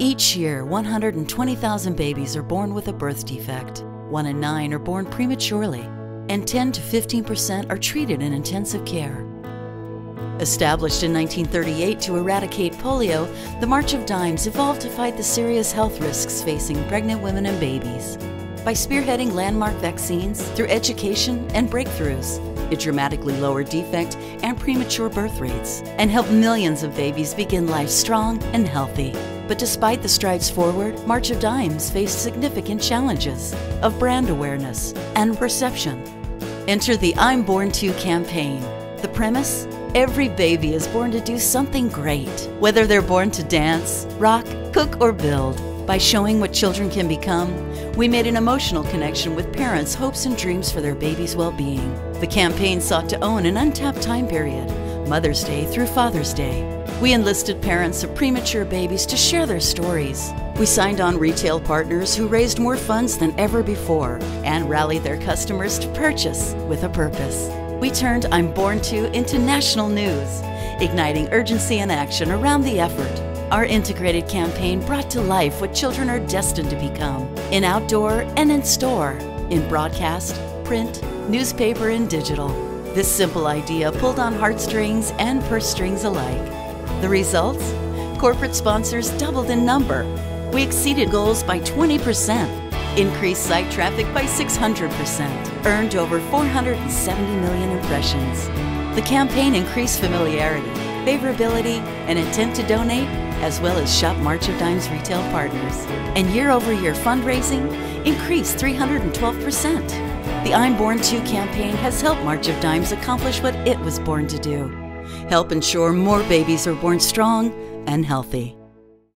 Each year, 120,000 babies are born with a birth defect. 1 in 9 are born prematurely, and 10 to 15% are treated in intensive care. Established in 1938 to eradicate polio, the March of Dimes evolved to fight the serious health risks facing pregnant women and babies. By spearheading landmark vaccines through education and breakthroughs, it dramatically lowered defect and premature birth rates and helped millions of babies begin life strong and healthy. But despite the strides forward, March of Dimes faced significant challenges of brand awareness and perception. Enter the imbornto campaign. The premise? Every baby is born to do something great, whether they're born to dance, rock, cook, or build. By showing what children can become, we made an emotional connection with parents' hopes and dreams for their baby's well-being. The campaign sought to own an untapped time period, Mother's Day through Father's Day. We enlisted parents of premature babies to share their stories. We signed on retail partners who raised more funds than ever before and rallied their customers to purchase with a purpose. We turned imbornto into national news, igniting urgency and action around the effort. Our integrated campaign brought to life what children are destined to become, in outdoor and in store, in broadcast, print, newspaper, and digital. This simple idea pulled on heartstrings and purse strings alike. The results? Corporate sponsors doubled in number. We exceeded goals by 20%, increased site traffic by 600%, earned over 470 million impressions. The campaign increased familiarity, favorability, and intent to donate, as well as shop March of Dimes retail partners. And year-over-year fundraising increased 312%. The imbornto campaign has helped March of Dimes accomplish what it was born to do, help ensure more babies are born strong and healthy.